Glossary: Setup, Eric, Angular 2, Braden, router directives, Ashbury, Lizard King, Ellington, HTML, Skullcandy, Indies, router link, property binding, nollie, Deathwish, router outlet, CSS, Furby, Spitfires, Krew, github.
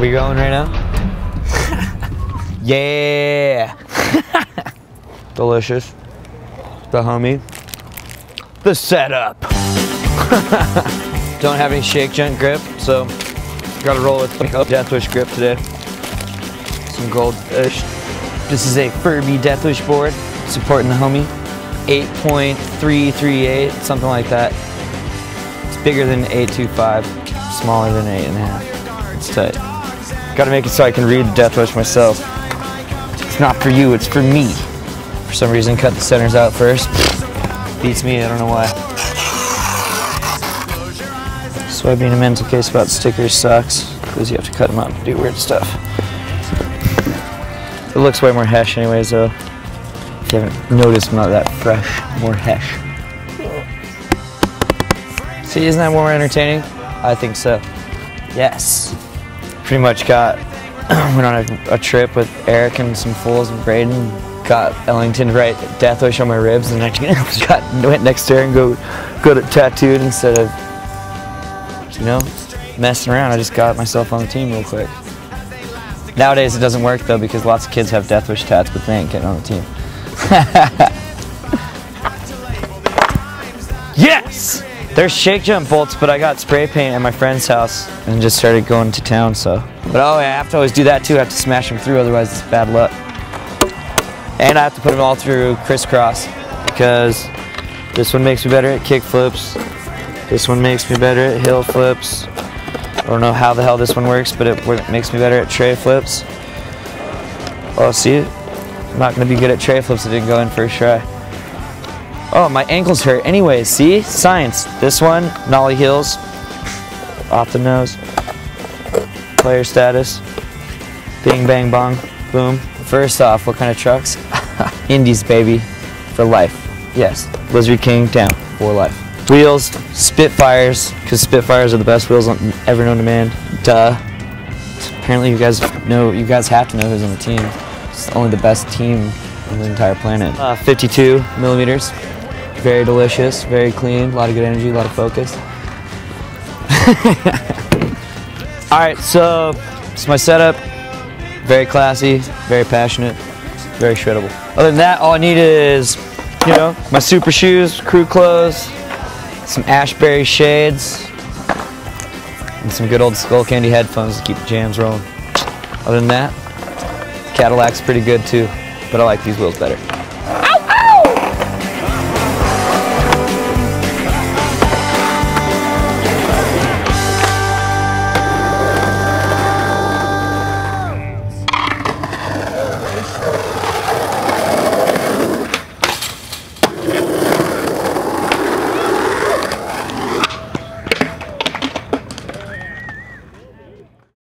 We going right now? Yeah! Delicious. The homie. The setup. Don't have any shake junk grip, so gotta roll with Deathwish grip today. Some gold-ish. This is a Furby Deathwish board, supporting the homie. 8.338, something like that. It's bigger than 825, smaller than 8.5. It's tight. Gotta make it so I can read Deathwish myself. It's not for you, it's for me. For some reason, cut the centers out first. Beats me, I don't know why. Soybean and mental case about stickers sucks, because you have to cut them up and do weird stuff. It looks way more hesh anyways though. If you haven't noticed, I'm not that fresh, more hesh. See, isn't that more entertaining? I think so. Yes. Pretty much got, went on a trip with Eric and some fools and Braden. Got Ellington right Deathwish on my ribs, and I got, went next to her and go to tattooed instead of, you know, messing around. I just got myself on the team real quick. Nowadays it doesn't work though because lots of kids have Deathwish tats, but they ain't getting on the team. Yes! There's shake jump bolts, but I got spray paint at my friend's house and just started going to town, so. But oh, I have to always do that too. I have to smash them through, otherwise it's bad luck. And I have to put them all through crisscross because this one makes me better at kick flips. This one makes me better at hill flips. I don't know how the hell this one works, but it makes me better at tray flips. Oh, see it? I'm not going to be good at tray flips if I didn't go in first try. Oh, my ankles hurt. Anyways, see? Science. This one, nollie heels. Off the nose. Player status. Bing, bang, bong. Boom. First off, what kind of trucks? Indies, baby. For life. Yes. Lizard King, down. For life. Wheels, Spitfires, because Spitfires are the best wheels ever known to man. Duh. Apparently you guys know, you guys have to know who's on the team. It's only the best team on the entire planet. 52 millimeters, very delicious, very clean, a lot of good energy, a lot of focus. All right, so it's my setup. Very classy, very passionate, very shreddable. Other than that, all I need is, you know, my super shoes, Krew clothes, some Ashbury shades, and some good old Skullcandy headphones to keep the jams rolling. Other than that, Cadillac's pretty good too, but I like these wheels better.